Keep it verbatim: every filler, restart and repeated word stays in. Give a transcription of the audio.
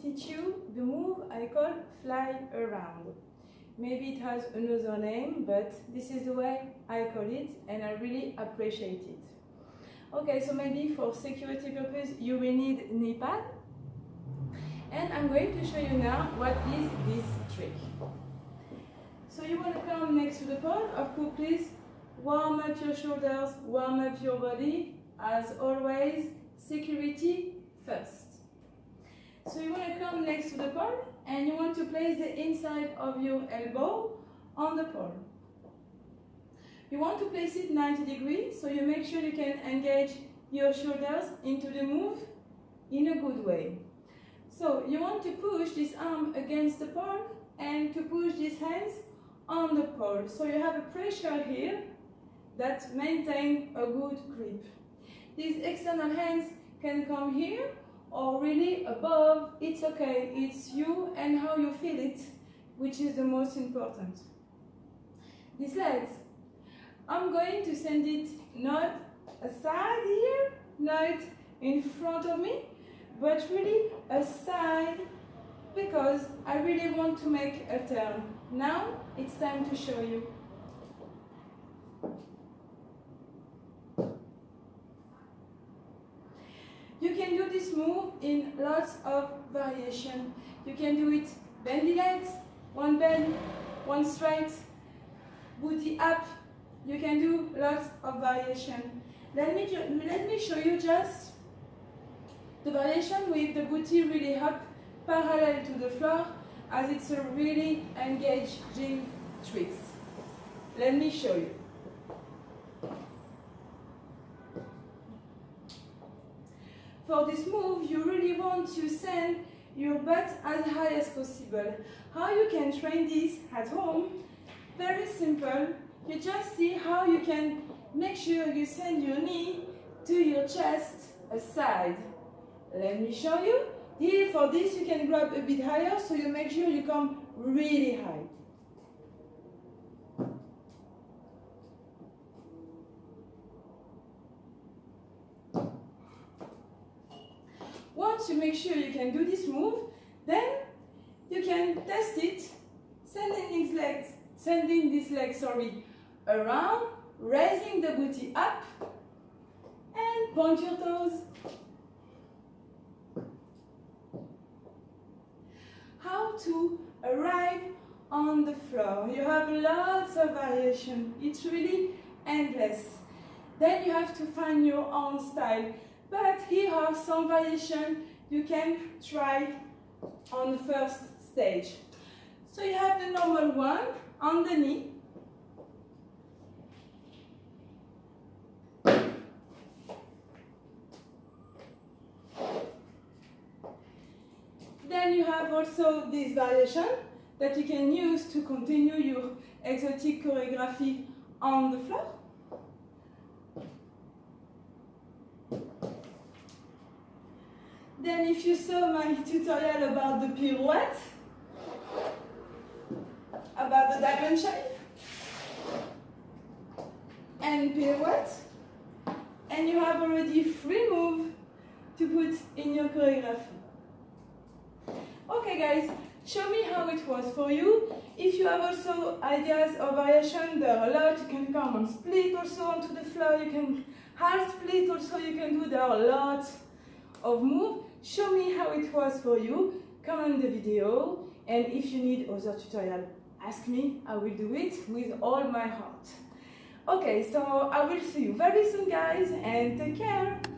teach you the move I call fly around. Maybe it has another name, but this is the way I call it and I really appreciate it. Okay, so maybe for security purpose you will need knee pad. And I'm going to show you now what is this trick. So you want to come next to the pole. Of course, please warm up your shoulders, warm up your body. As always, security first. So you want to come next to the pole and you want to place the inside of your elbow on the pole. You want to place it ninety degrees, so you make sure you can engage your shoulders into the move in a good way. So you want to push this arm against the pole and to push these hands on the pole. So you have a pressure here that maintains a good grip. These external hands can come here or really above. It's okay, it's you and how you feel it, which is the most important. These legs, I'm going to send it not aside here, not in front of me, but really aside, because I really want to make a turn. Now it's time to show you. You can do this move in lots of variation. You can do it bendy legs, one bend, one straight, booty up. You can do lots of variation. Let me, let me show you just the variation with the booty really up, parallel to the floor, as it's a really engaging trick. Let me show you. For this move, you really want to send your butt as high as possible. How you can train this at home? Very simple. You just see how you can make sure you send your knee to your chest aside. Let me show you. Here, for this, you can grab a bit higher, so you make sure you come really high. Once you make sure you can do this move, then you can test it, sending these legs, sending these legs, sorry, around, raising the booty up, and point your toes. How to arrive on the floor. You have lots of variation. It's really endless. Then you have to find your own style. But here are some variation you can try on the first stage. So you have the normal one on the knee. Then you have also this variation that you can use to continue your exotic choreography on the floor. Then if you saw my tutorial about the pirouette, about the diamond shape and pirouette, and you have already three moves to put in your choreography. Okay guys, show me how it was for you. If you have also ideas or variation, there are a lot. You can come on split also onto the floor, you can half split also, you can do, there are a lot of moves. Show me how it was for you, comment the video, and if you need other tutorial, ask me, I will do it with all my heart. Okay, so I will see you very soon guys, and take care!